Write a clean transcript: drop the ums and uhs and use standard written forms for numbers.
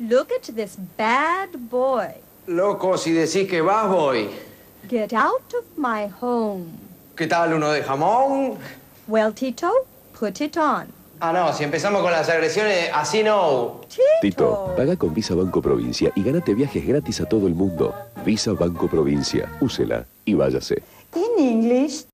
Look at this bad boy. Loco, si decís que vas, voy. Get out of my home. ¿Qué tal uno de jamón? Well, Tito, put it on. Ah, no, si empezamos con las agresiones, así no. Tito, paga con Visa Banco Provincia y ganate viajes gratis a todo el mundo. Visa Banco Provincia. Úsela y váyase. In English.